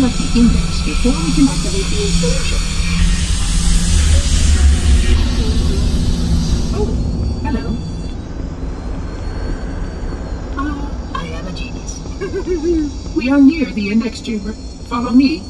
sample of the index before we can activate the installation. Oh, hello. I am a genius. We are near the index chamber. Follow me.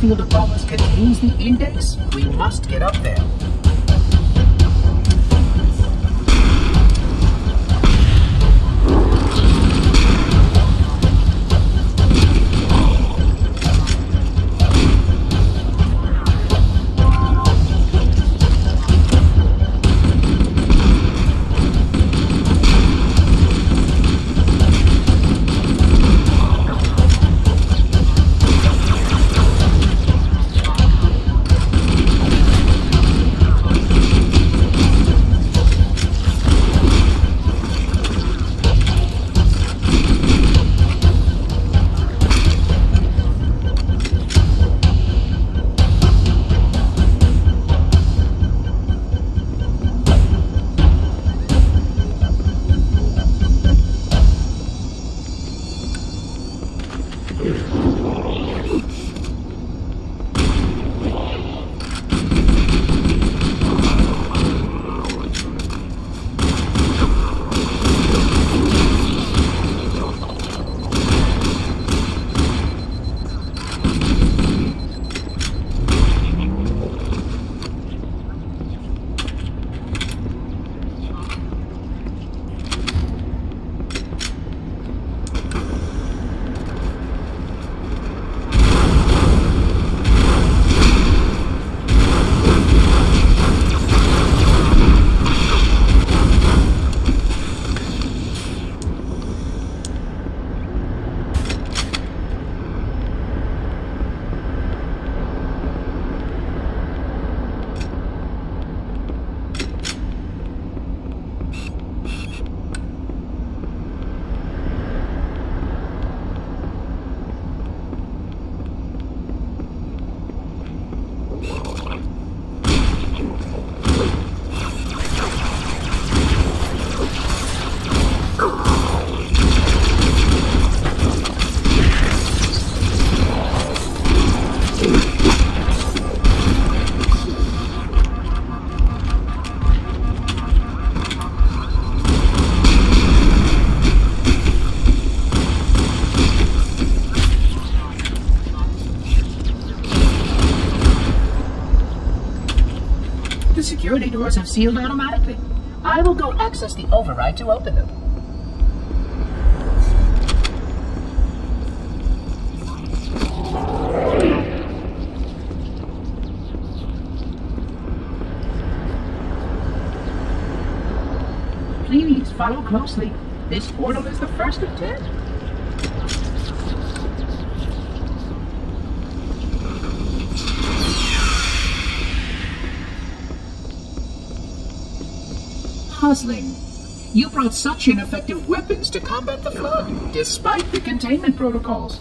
Field of problems contains the index. We must get up there. The security doors have sealed automatically. I will go access the override to open them. Please follow closely. This portal is the first of 10. Puzzling. You brought such ineffective weapons to combat the flood, despite the containment protocols.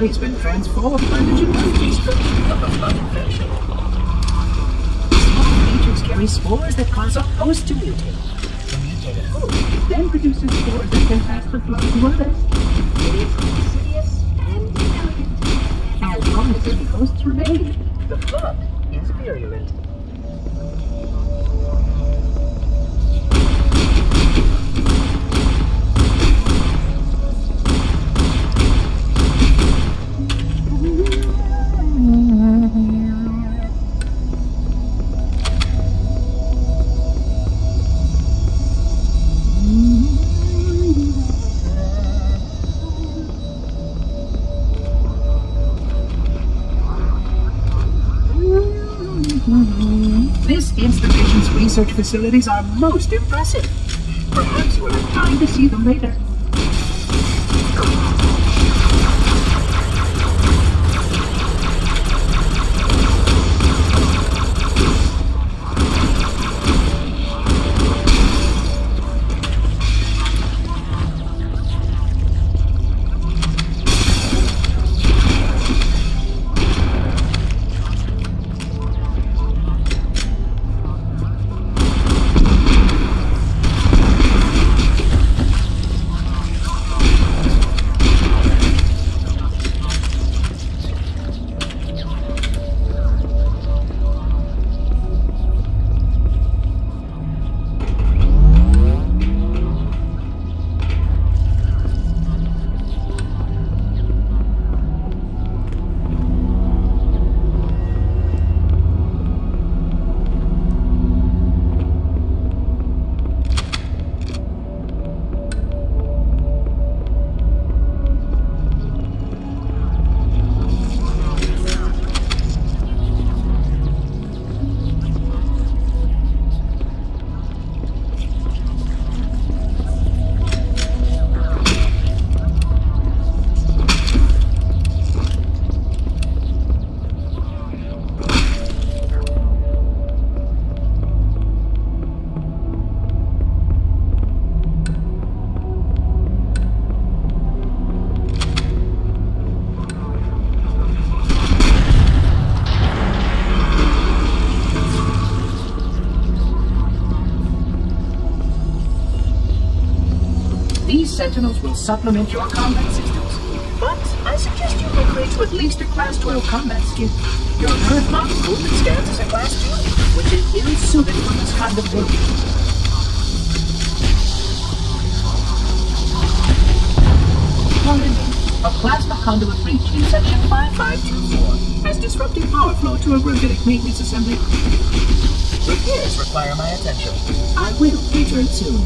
body's been transformed by the destruction of a function. Small creatures carry spores that cause a host to mutate. The mutated host then produces spores that can pass the blood to others. It is insidious and elegant. As long as the hosts remain, the blood is virulent. This institution's research facilities are most impressive. Perhaps you will have time to see them later. Sentinels will supplement your combat systems, but I suggest you upgrade to at least a Class 12 combat skin. Your current model movement stands as a Class 2, which is ill suited for this kind of work. A plasma conduit breach in section 5524 has disrupted power flow to a gravitic maintenance assembly. Repairs require my attention. I will return soon.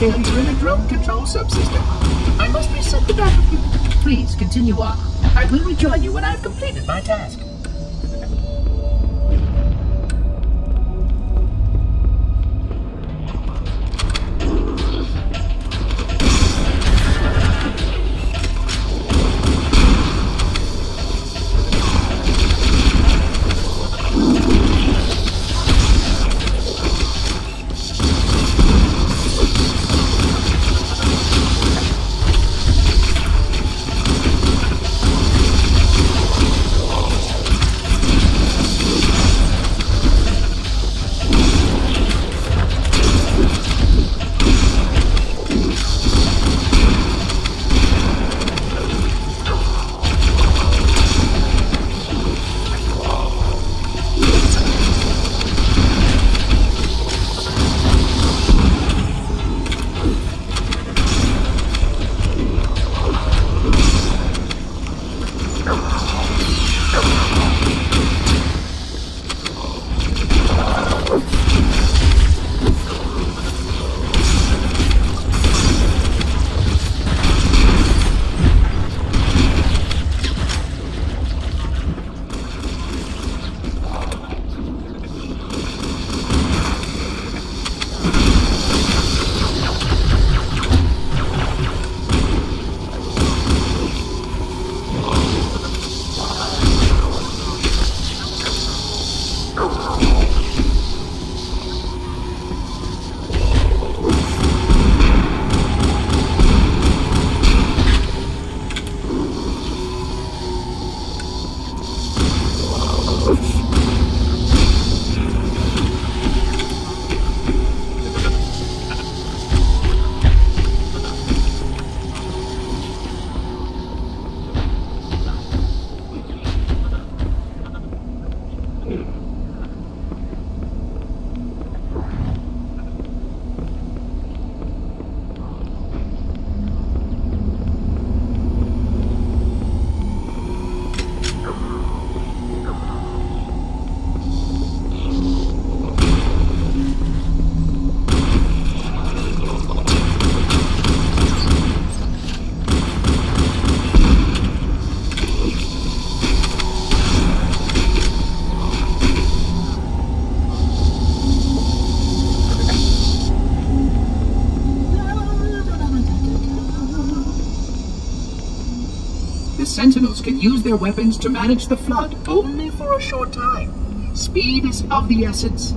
Failure in a drone control subsystem. I must reset the backup unit. Please continue on. I will rejoin you when I have completed my task. sentinels can use their weapons to manage the flood, only for a short time. Speed is of the essence.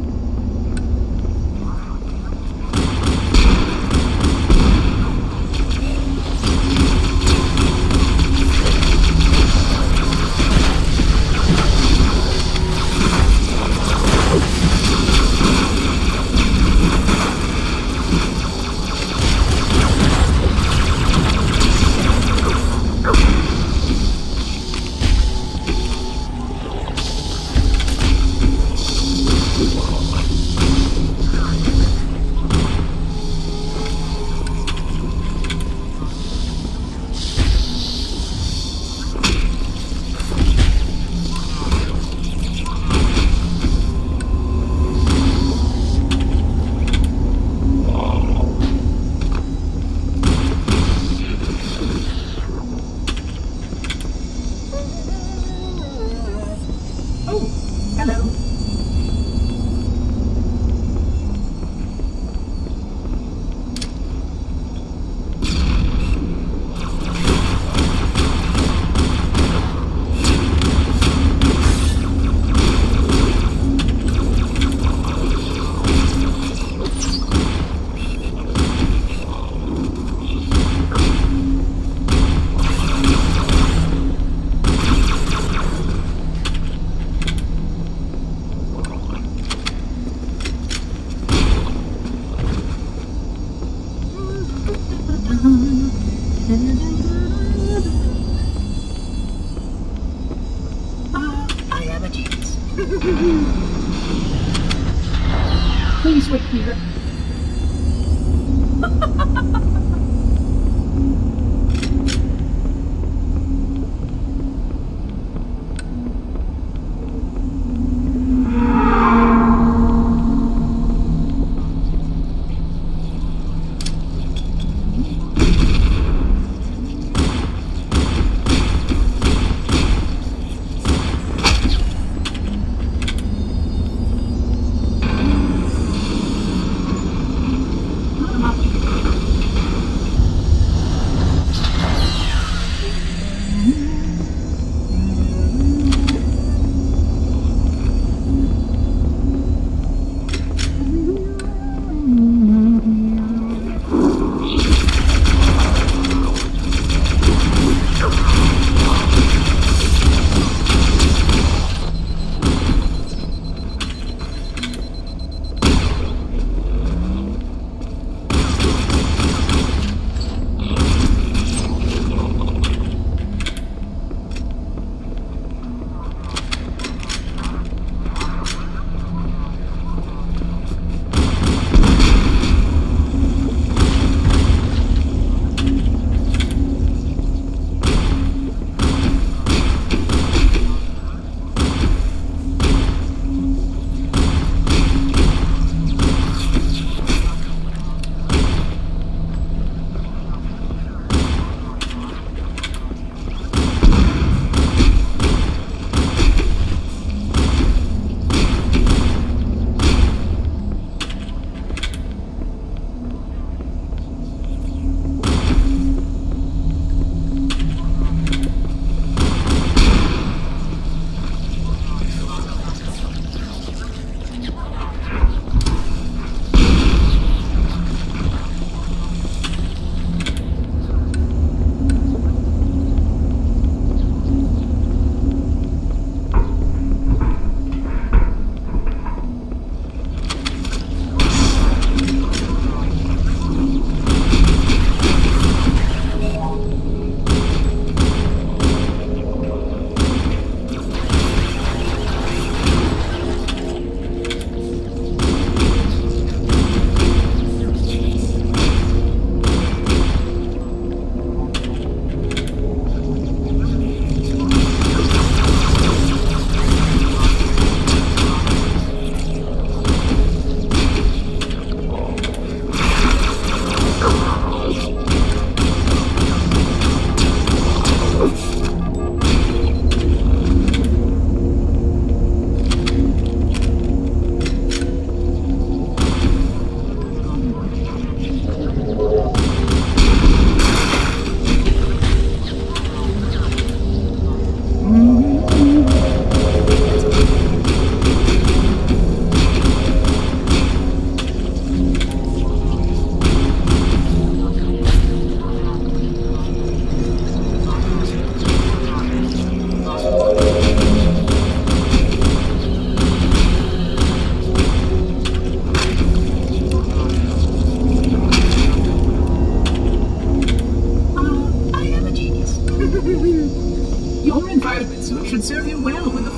Please wait here.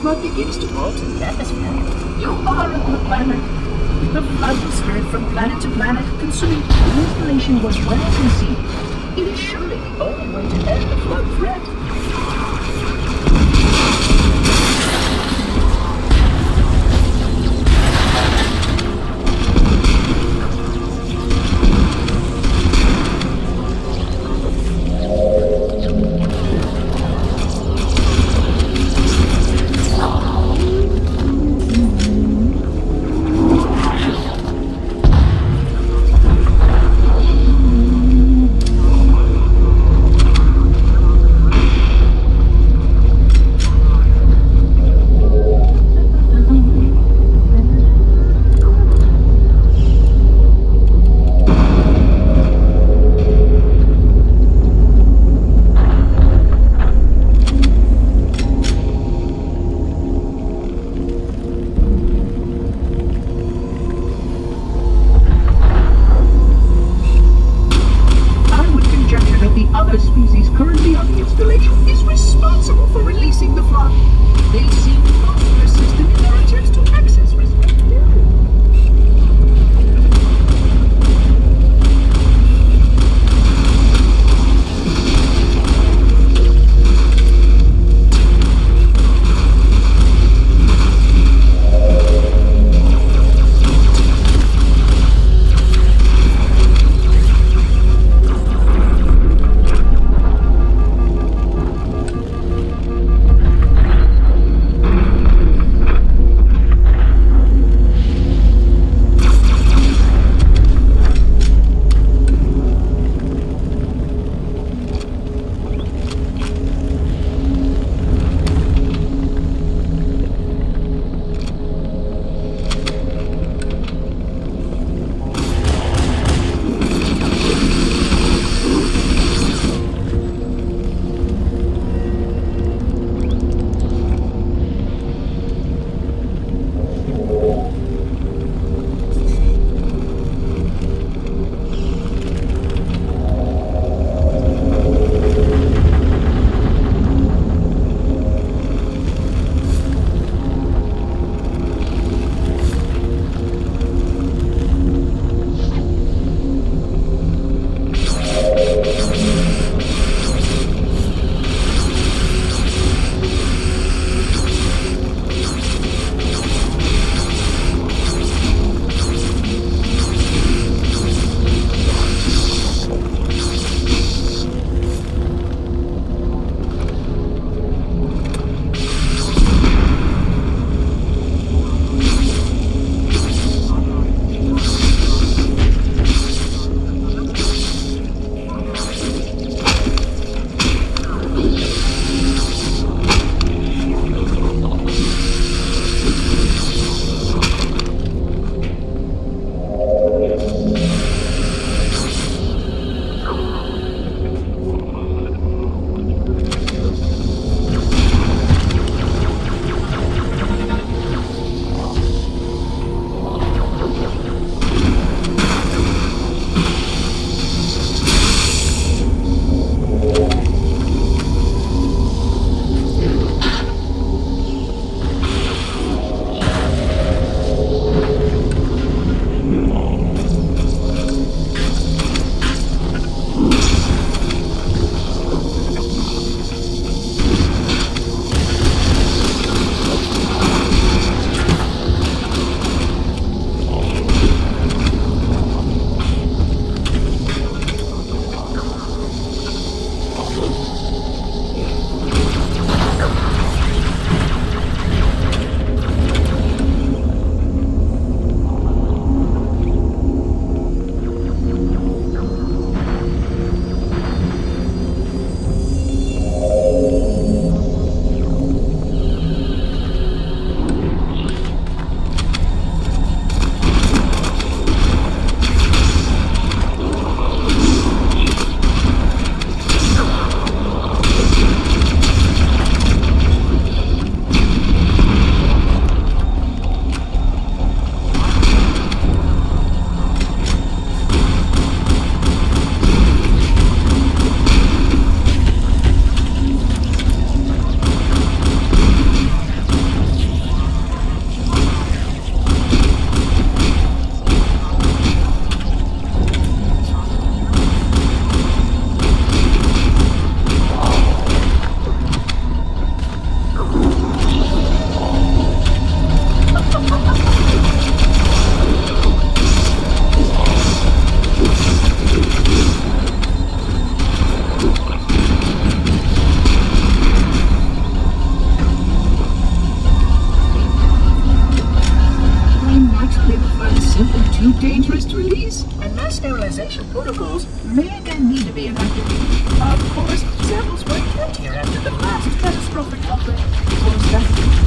flood begins to alter the atmosphere, you are a good planet. The flood is heard from planet to planet, consuming all information was well conceived. It is surely the only way to end the flood threat. protocols may again need to be evacuated. Of course, samples were kept here after the last catastrophic outbreak was vaccinated.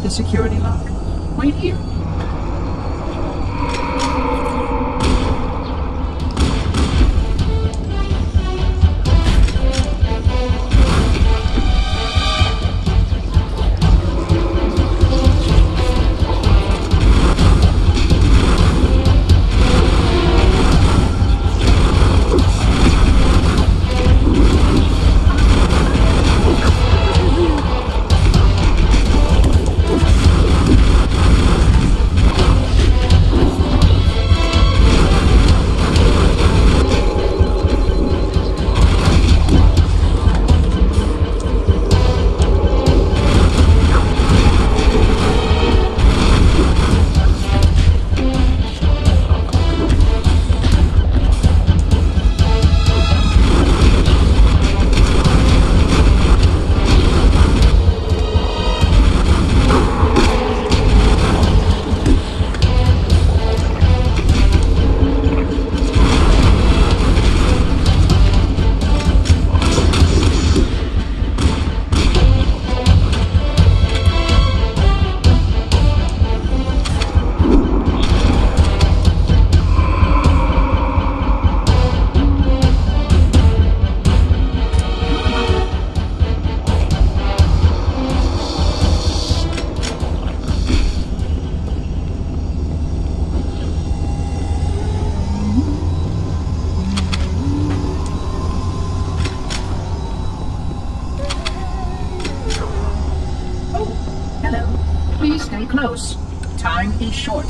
activate the security lock right here. Please stay close. Time is short.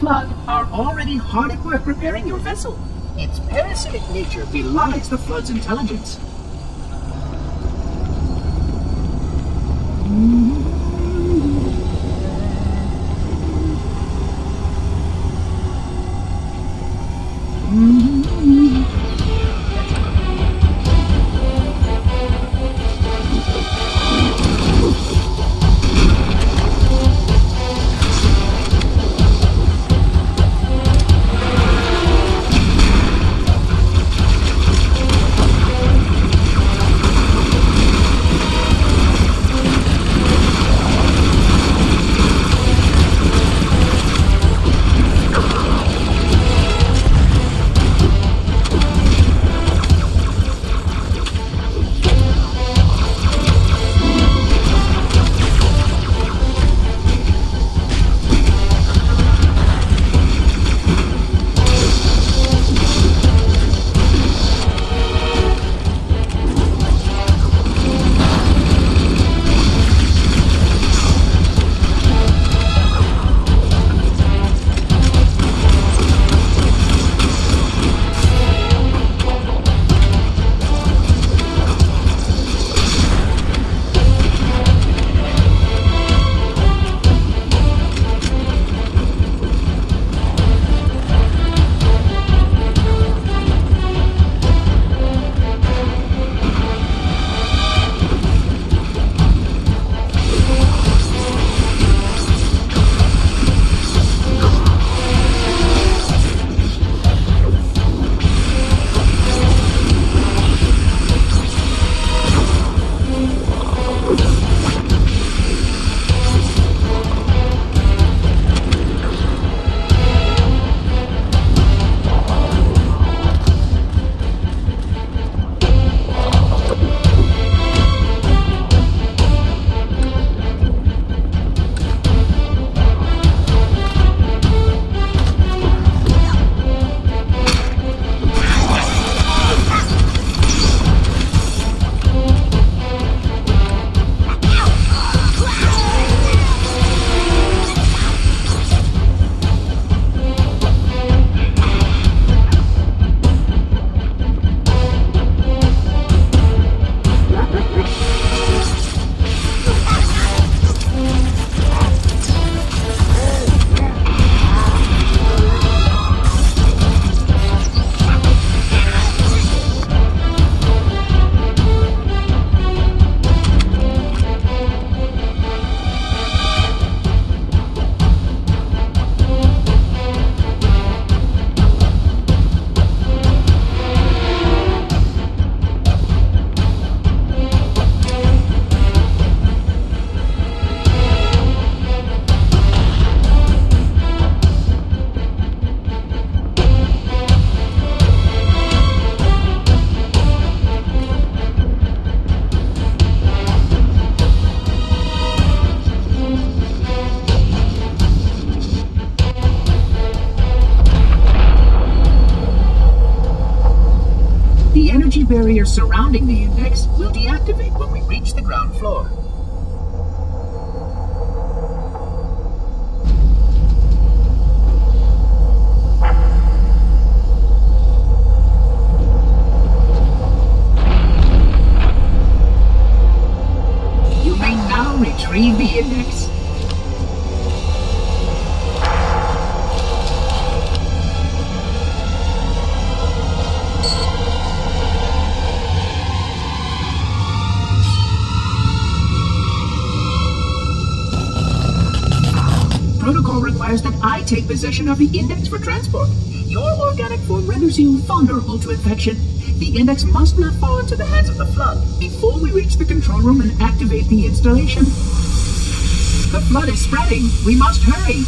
flood are already hard at work repairing your vessel. Its parasitic nature belies the flood's intelligence. The barrier surrounding the index will deactivate when we reach the ground floor. You may now retrieve the index. That I take possession of the index for transport. Your organic form renders you vulnerable to infection. The index must not fall into the hands of the flood before we reach the control room and activate the installation. The flood is spreading. We must hurry.